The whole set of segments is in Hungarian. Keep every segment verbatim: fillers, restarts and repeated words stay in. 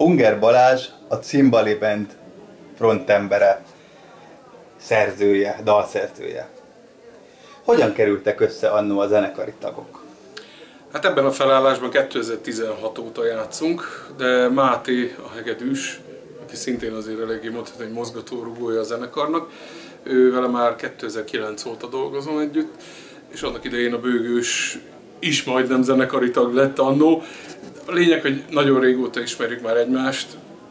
Unger Balázs a Cimbaliband frontembere, szerzője, dalszerzője. Hogyan kerültek össze annó a zenekari tagok? Hát ebben a felállásban kétezer-tizenhat óta játszunk, de Máté a hegedűs, aki szintén azért eléggé mondhatni, hogy mozgatórugója a zenekarnak, ő vele már kétezer-kilenc óta dolgozom együtt, és annak idején a bőgős is majdnem zenekari tag lett annó. A lényeg, hogy nagyon régóta ismerjük már egymást.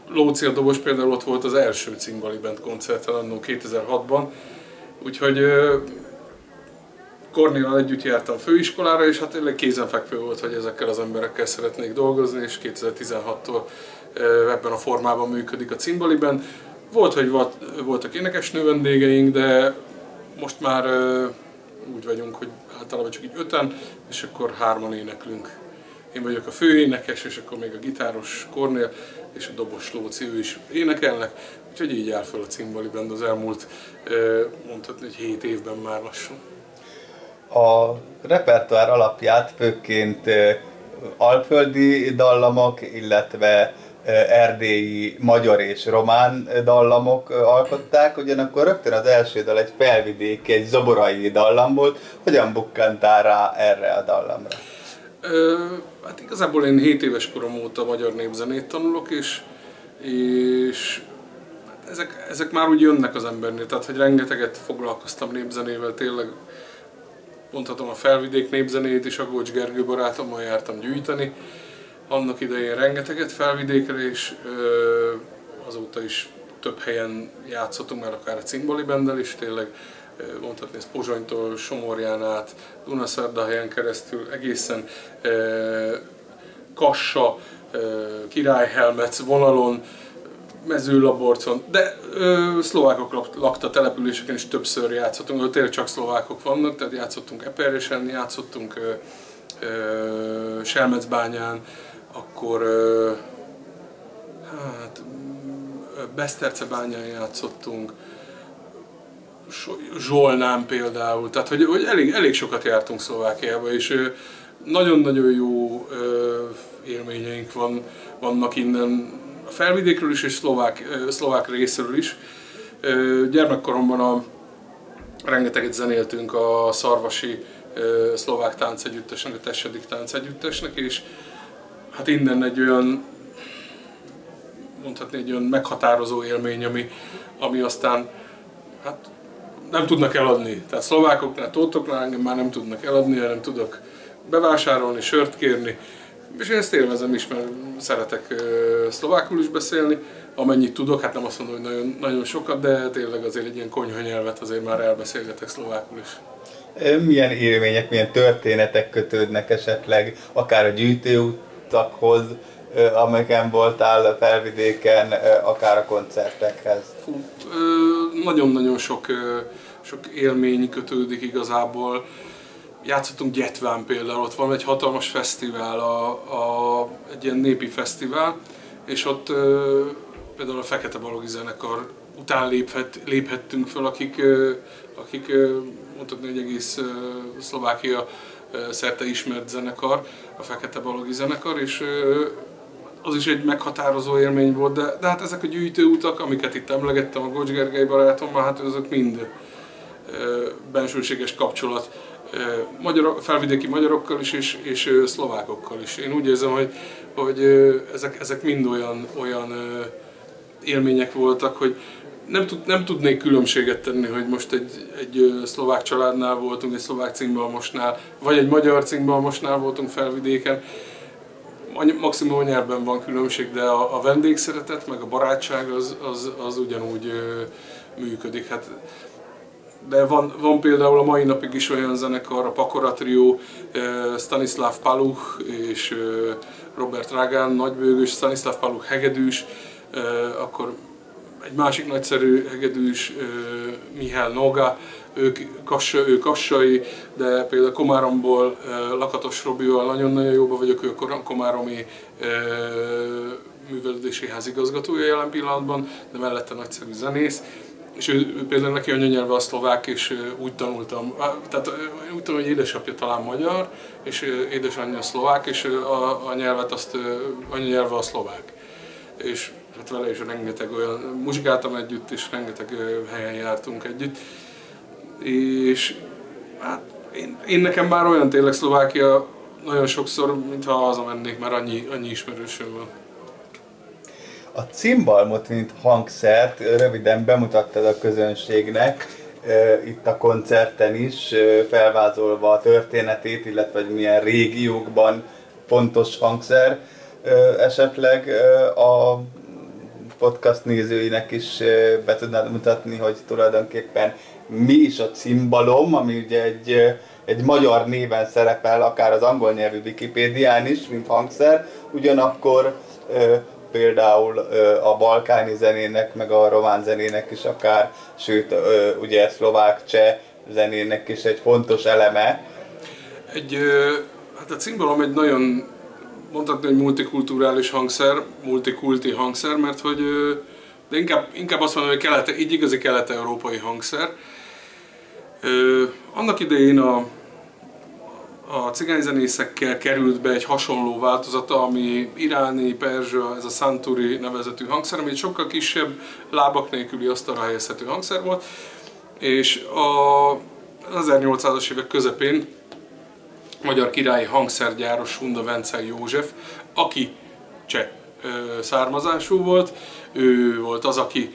Lóci a Dobos például ott volt az első Cimbaliband koncerten annó kétezer-hatban, úgyhogy Kornél együtt jártam főiskolára, és hát tényleg kézenfekvő volt, hogy ezekkel az emberekkel szeretnék dolgozni, és kétezer-tizenhattól ebben a formában működik a Cimbaliband. Volt, hogy voltak énekesnő vendégeink, de most már úgy vagyunk, hogy általában csak így öten, és akkor hárman éneklünk. Én vagyok a főénekes, és akkor még a gitáros Kornél, és a dobos Lóci, ő is énekelnek, úgyhogy így jár fel a Cimbaliband az elmúlt, mondhatni, hogy hét évben már lassan. A repertoár alapját főként alföldi dallamok, illetve erdélyi, magyar és román dallamok alkották, ugyanakkor rögtön az első dal egy felvidéki, egy zoborai dallam volt. Hogyan bukkantál rá erre a dallamra? Ö, hát igazából én hét éves korom óta magyar népzenét tanulok, és, és hát ezek, ezek már úgy jönnek az embernél, tehát hogy rengeteget foglalkoztam népzenével, tényleg mondhatom a Felvidék népzenét is, a Gócs Gergő barátommal jártam gyűjteni, annak idején rengeteget Felvidékre, és ö, azóta is több helyen játszottunk, már akár a Cimbalibanddel is, tényleg mondhatni ezt Pozsonytól, Somorján át, Dunaszerdahelyen keresztül, egészen e, Kassa, e, Királyhelmec vonalon, Mezőlaborcon, de e, szlovákok lak, lakta településeken is többször játszottunk, de tényleg csak szlovákok vannak, tehát játszottunk Eperjesen, játszottunk e, e, Selmecbányán, akkor e, hát, Besztercebányán játszottunk, Zsolnán például, tehát hogy, hogy elég, elég sokat jártunk Szlovákiába, és nagyon-nagyon jó ö, élményeink van, vannak innen a Felvidékről is, és szlovák, ö, szlovák részről is. Ö, gyermekkoromban a, rengeteget zenéltünk a Szarvasi ö, Szlovák táncegyüttesnek, a Teszedik táncegyüttesnek, és hát innen egy olyan, mondhatni egy olyan meghatározó élmény, ami, ami aztán hát nem tudnak eladni. Tehát szlovákoknál, tótoknál engem már nem tudnak eladni, hanem tudok bevásárolni, sört kérni. És én ezt élvezem is, mert szeretek szlovákul is beszélni, amennyit tudok. Hát nem azt mondom, hogy nagyon, nagyon sokat, de tényleg azért egy ilyen konyhanyelvet azért már elbeszélgetek szlovákul is. Milyen élmények, milyen történetek kötődnek esetleg, akár a gyűjtőutakhoz, amelyeken voltál a Felvidéken, akár a koncertekhez? Nagyon-nagyon sok, sok élmény kötődik igazából. Játszottunk Gyetván például, ott van egy hatalmas fesztivál, a, a, egy ilyen népi fesztivál, és ott például a Fekete Balogi Zenekar után léphet, léphettünk föl, akik, akik mondhatni, hogy egész Szlovákia szerte ismert zenekar, a Fekete Balogi Zenekar, és az is egy meghatározó élmény volt, de, de hát ezek a gyűjtőutak, amiket itt emlegettem a Gócs Gergely barátommal, hát azok mind bensőséges kapcsolat magyar, felvidéki magyarokkal is, és, és szlovákokkal is. Én úgy érzem, hogy, hogy ezek, ezek mind olyan, olyan élmények voltak, hogy nem, tud, nem tudnék különbséget tenni, hogy most egy, egy szlovák családnál voltunk, egy szlovák cimbalmosnál, vagy egy magyar cimbalmosnál voltunk Felvidéken. Maximum a nyelvben van különbség, de a, a vendégszeretet, meg a barátság az, az, az ugyanúgy ö, működik. Hát, de van, van például a mai napig is olyan zenekar, a Pakoratrió, ö, Stanislav Paluch és ö, Robert Rágán, nagybőgős, Stanislav Paluch hegedűs, ö, akkor egy másik nagyszerű hegedűs, ö, Mihály Noga, ők, kassa, ők kassai, de például Komáromból, ö, Lakatos Robival nagyon-nagyon jóban vagyok, ő komáromi ö, művelődési ház igazgatója jelen pillanatban, de mellette nagyszerű zenész, és ő, ő például neki anyanyelve a szlovák, és ö, úgy tanultam, tehát ö, úgy tudom, hogy édesapja talán magyar, és ö, édesanyja szlovák, és ö, a, a nyelvet azt, ö, anyanyelve a szlovák. és hát vele is rengeteg olyan, muzsikáltam együtt, és rengeteg helyen jártunk együtt. És hát én, én nekem már olyan tényleg Szlovákia nagyon sokszor, mintha hazamennék, már annyi, annyi ismerősöm van. A cimbalmot, mint hangszert röviden bemutattad a közönségnek, itt a koncerten is, felvázolva a történetét, illetve hogy milyen régiókban fontos hangszer. Esetleg a podcast nézőinek is be tudnád mutatni, hogy tulajdonképpen mi is a cimbalom, ami ugye egy, egy magyar néven szerepel, akár az angol nyelvű Wikipédián is, mint hangszer, ugyanakkor például a balkáni zenének, meg a román zenének is akár, sőt ugye szlovák, cseh zenének is egy fontos eleme. Egy, hát a cimbalom egy nagyon, mondhatni, hogy multikulturális hangszer, multikulti hangszer, mert hogy de inkább, inkább azt mondom, hogy kelet, így igazi kelet-európai hangszer. Annak idején a A cigányzenészekkel került be egy hasonló változata, ami iráni, perzsa, ez a szanturi nevezetű hangszer, ami egy sokkal kisebb, lábak nélküli asztalra helyezhető hangszer volt. És az ezernyolcszázas évek közepén magyar királyi hangszergyáros Schunda Vencel József, aki cseh származású volt, ő volt az, aki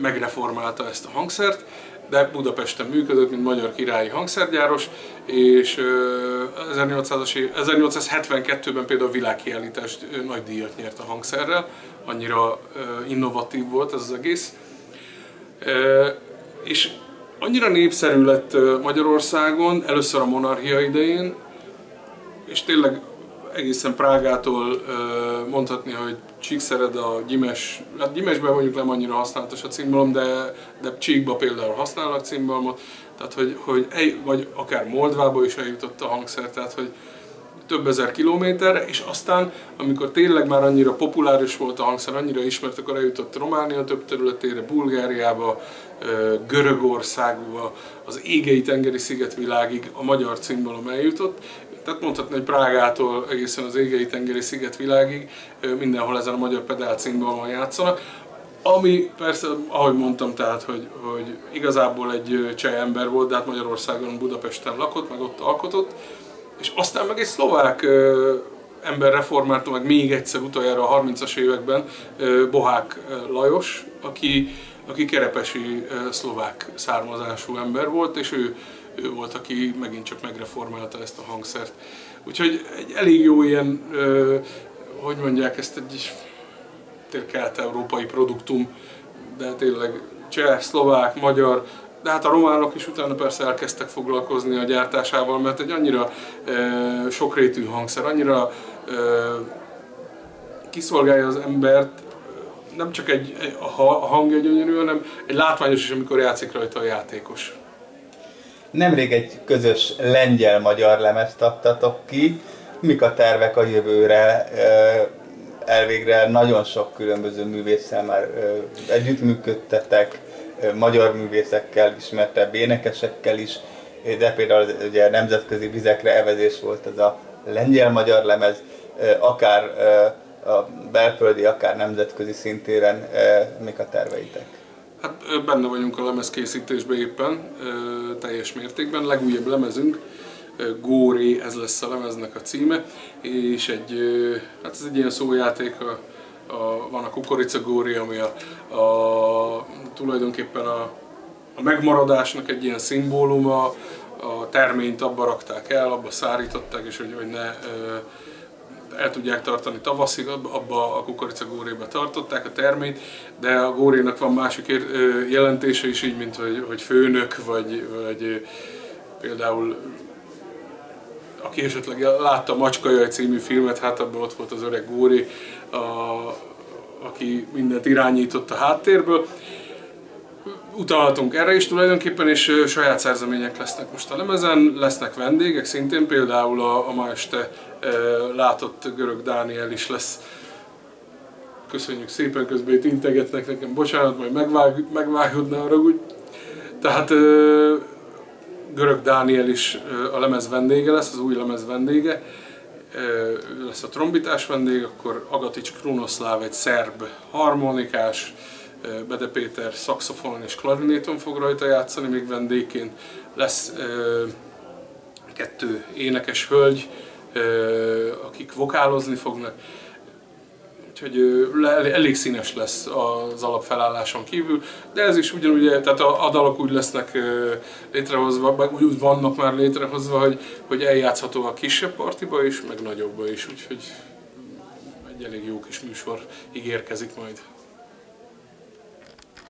megreformálta ezt a hangszert, de Budapesten működött, mint magyar királyi hangszergyáros, és ezernyolcszázhetvenkettőben például a világkiállítást, nagy díjat nyert a hangszerrel, annyira innovatív volt ez az egész. És annyira népszerű lett Magyarországon, először a monarchia idején, és tényleg egészen Prágától mondhatni, hogy Csíkszered a Gyimes, hát Gyimesben mondjuk nem annyira használatos a cimbalom, de, de Csíkba például használnak cimbalmot, tehát hogy, hogy el, vagy akár Moldvába is eljutott a hangszer, tehát hogy több ezer kilométerre, és aztán amikor tényleg már annyira populáris volt a hangszer, annyira ismert, akkor eljutott Románia több területére, Bulgáriába, Görögországba, az Égei-tengeri szigetvilágig a magyar cimbalom eljutott. Tehát mondhatni, hogy Prágától egészen az Égei-tengeri szigetvilágig mindenhol ezen a magyar pedál cimbalmon játszanak. Ami persze, ahogy mondtam, tehát, hogy, hogy igazából egy cseh ember volt, de hát Magyarországon, Budapesten lakott, meg ott alkotott. És aztán meg egy szlovák ember reformálta meg még egyszer utoljára a harmincas években, Bohák Lajos, aki, aki kerepesi szlovák származású ember volt, és ő Ő volt, aki megint csak megreformálta ezt a hangszert. Úgyhogy egy elég jó ilyen, ö, hogy mondják, ezt egy kelet-európai produktum, de tényleg cseh, szlovák, magyar, de hát a románok is utána persze elkezdtek foglalkozni a gyártásával, mert egy annyira ö, sokrétű hangszer, annyira ö, kiszolgálja az embert, nem csak egy, a hangja gyönyörű, hanem egy látványos is, amikor játszik rajta a játékos. Nemrég egy közös lengyel-magyar lemezt adtatok ki. Mik a tervek a jövőre? Elvégre nagyon sok különböző művésszel már együttműködtetek, magyar művészekkel, ismertebb énekesekkel is, de például ugye nemzetközi vizekre evezés volt ez a lengyel-magyar lemez, akár a belföldi, akár nemzetközi szintéren. Mik a terveitek? Hát benne vagyunk a lemezkészítésben éppen, teljes mértékben. Legújabb lemezünk, Góré, ez lesz a lemeznek a címe, és egy, hát ez egy ilyen szójáték, a, a, van a kukorica góré, ami a, a, tulajdonképpen a, a megmaradásnak egy ilyen szimbóluma, a terményt abba rakták el, abba szárították, és hogy, hogy ne el tudják tartani tavaszig, abba a kukoricagórébe tartották a terményt, de a górénak van másik jelentése is, így mint hogy, hogy főnök, vagy, vagy például aki esetleg látta a Macskajaj című filmet, hát abban ott volt az öreg góré, a, aki mindent irányított a háttérből. Utalhatunk erre is tulajdonképpen, és saját szerzemények lesznek most a lemezen, lesznek vendégek szintén, például a, a ma este e, látott Görög Dániel is lesz. Köszönjük szépen, közben itt integetnek nekem, bocsánat, majd megvág, megvágod, ne haragudj. Tehát e, Görög Dániel is a lemez vendége lesz, az új lemez vendége, lesz a trombitás vendég, akkor Agatics Kronoszláv egy szerb harmonikás, Bede Péter szaxofon és klarinéton fog rajta játszani, még vendégként lesz kettő énekes hölgy, akik vokálozni fognak. Úgyhogy elég színes lesz az alapfelálláson kívül, de ez is ugyanúgy, tehát a, a dalok úgy lesznek létrehozva, úgy vannak már létrehozva, hogy, hogy eljátszható a kisebb partiba is, meg nagyobba is, úgyhogy egy elég jó kis műsor ígérkezik majd.